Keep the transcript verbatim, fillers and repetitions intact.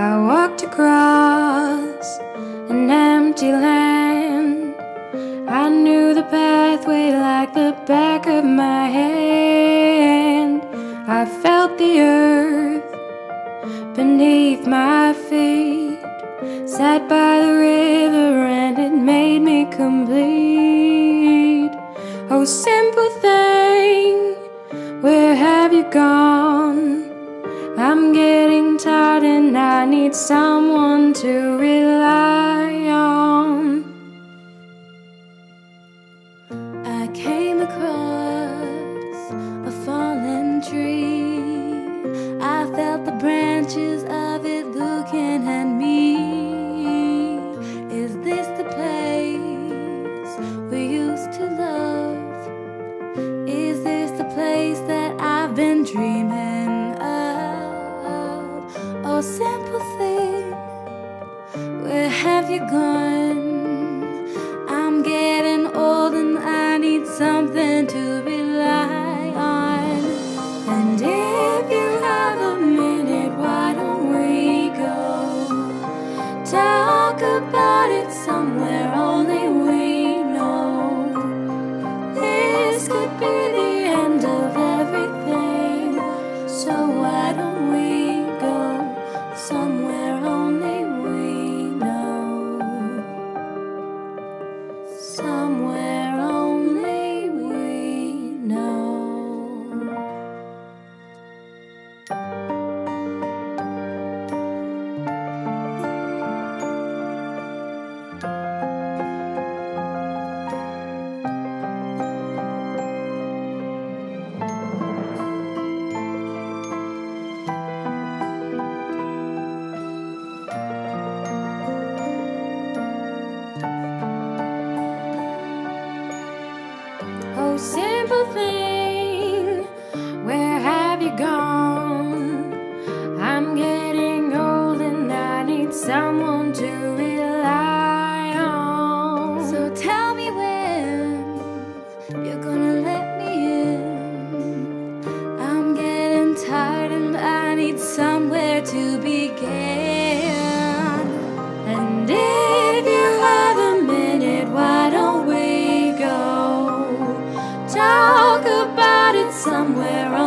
I walked across an empty land. I knew the pathway like the back of my hand. I felt the earth beneath my feet, sat by the river and it made me complete. Oh, simple thing, where have you gone? I'm getting tired and I need someone to rely on. I came across a fallen tree. I felt the branches of it looking at me. Is this the place we used to love? Is this the place that I've been dreaming? Oh, simple thing, where have you gone? I'm getting old and I need something to rely on. And if you have a minute, why don't we go talk about it somewhere only we know? This could be the end of everything, so why don't we somewhere only we know. Somewhere only we know. Simple thing, where have you gone? I'm getting old and I need someone to rely on. So tell me when you're gonna let me in. I'm getting tired and I need somewhere to begin. And if you have a minute, why don't we talk about it somewhere